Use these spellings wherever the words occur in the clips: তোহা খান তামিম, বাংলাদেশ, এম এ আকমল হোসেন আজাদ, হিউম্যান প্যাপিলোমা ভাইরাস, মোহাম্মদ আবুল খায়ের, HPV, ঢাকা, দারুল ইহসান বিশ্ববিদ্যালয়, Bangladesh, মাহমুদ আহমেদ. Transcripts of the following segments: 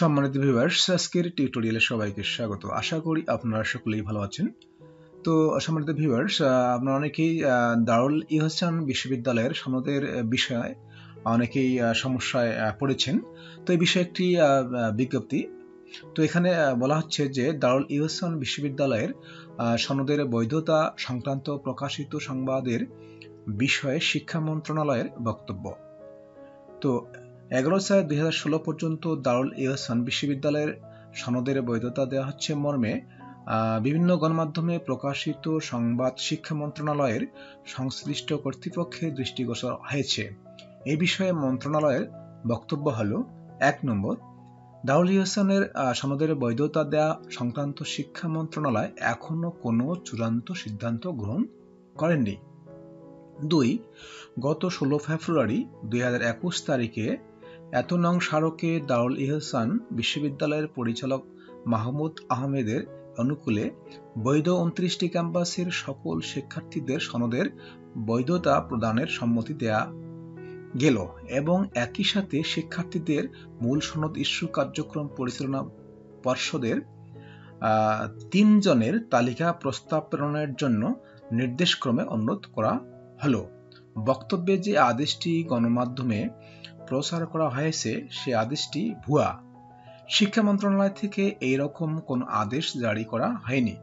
সম্মানিত ভিউয়ার্স, আজকের টিউটোরিয়ালে সবাইকে স্বাগত। আশা করি আপনারা সকলেই ভালো আছেন। তো সম্মানিত ভিউয়ার্স, আপনারা অনেকেই দারুল ইহসান বিশ্ববিদ্যালয়ের সনদের বিষয়ে অনেকেই সমস্যায় পড়েছেন। তো এই বিষয়ে একটি বিজ্ঞপ্তি। তো এখানে বলা হচ্ছে যে দারুল ইহসান বিশ্ববিদ্যালয়ের সনদের বৈধতা সংক্রান্ত প্রকাশিত সংবাদের বিষয়ে শিক্ষা মন্ত্রণালয়ের বক্তব্য। তো 11/4/2016 পর্যন্ত দারুল ইহসান বিশ্ববিদ্যালয়ের সনদের বৈধতা দেওয়া হচ্ছে মর্মে বিভিন্ন গণমাধ্যমে প্রকাশিত সংবাদ শিক্ষা মন্ত্রণালয়ের সংশ্লিষ্ট কর্তৃপক্ষের দৃষ্টিগোচর হয়েছে। এ বিষয়ে মন্ত্রণালয়ের বক্তব্য হল, 1 নম্বর, দারুল ইহসানের সনদের বৈধতা দেওয়া সংক্রান্ত শিক্ষা মন্ত্রণালয় এখনও কোনো চূড়ান্ত সিদ্ধান্ত গ্রহণ করেননি। 2, গত 16 ফেব্রুয়ারি 2021 তারিখে এত নং স্মারকে দারুল ইহসান বিশ্ববিদ্যালয়ের পরিচালক মাহমুদ আহমেদের অনুকূলে বৈধ 29টি ক্যাম্পাসের সকল শিক্ষার্থীদের সনদের বৈধতা প্রদানের সম্মতি দেয়া গেল এবং একই সাথে শিক্ষার্থীদের মূল সনদ ইস্যু কার্যক্রম পরিচালনা পর্ষদের 3 জনের তালিকা প্রস্তাব প্রেরণের জন্য নির্দেশক্রমে অনুরোধ করা হলো। বক্তব্যে যে আদেশটি গণমাধ্যমে প্রচার করা হয়েছে সে আদেশটি ভুয়া। শিক্ষা মন্ত্রণালয় থেকে এইরকম কোনো আদেশ জারি করা হয়নি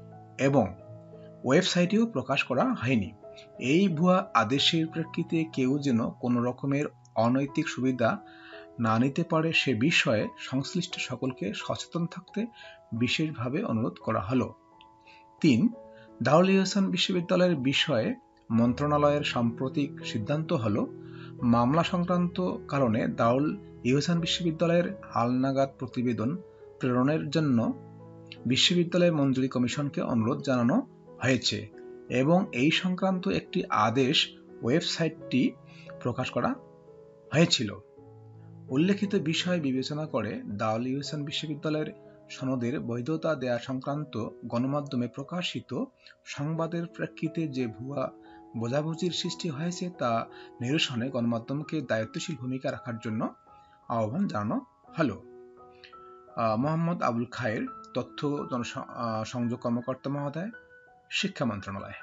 এবং ওয়েবসাইটেও প্রকাশ করা হয়নি। এই ভুয়া আদেশের প্রেক্ষিতে কেউ যেন কোনো রকমের অনৈতিক সুবিধা না নিতে পারে সে বিষয়ে সংশ্লিষ্ট সকলকে সচেতন থাকতে বিশেষভাবে অনুরোধ করা হলো। 3, দারুল ইহসান বিশ্ববিদ্যালয়ের বিষয়ে মন্ত্রণালয়ের সাম্প্রতিক সিদ্ধান্ত হলো, মামলা সংক্রান্ত কারণে দারুল ইহসান বিশ্ববিদ্যালয়ের হালনাগাদ প্রতিবেদন প্রেরণের জন্য বিশ্ববিদ্যালয় মঞ্জুরি কমিশনকে অনুরোধ জানানো হয়েছে এবং এই সংক্রান্ত একটি আদেশ ওয়েবসাইটটি প্রকাশ করা হয়েছিল। উল্লেখিত বিষয় বিবেচনা করে দারুল ইহসান বিশ্ববিদ্যালয়ের সনদের বৈধতা দেয়া সংক্রান্ত গণমাধ্যমে প্রকাশিত সংবাদের প্রেক্ষিতে যে ভুয়া বোঝাবুঝির সৃষ্টি হয়েছে তা নিরসনে গণমাধ্যমকে দায়িত্বশীল ভূমিকা রাখার জন্য আহ্বান জানানো হলো। মোহাম্মদ আবুল খায়ের, তথ্য জনসংযোগ কর্মকর্তা মহোদয়, শিক্ষা মন্ত্রণালয়।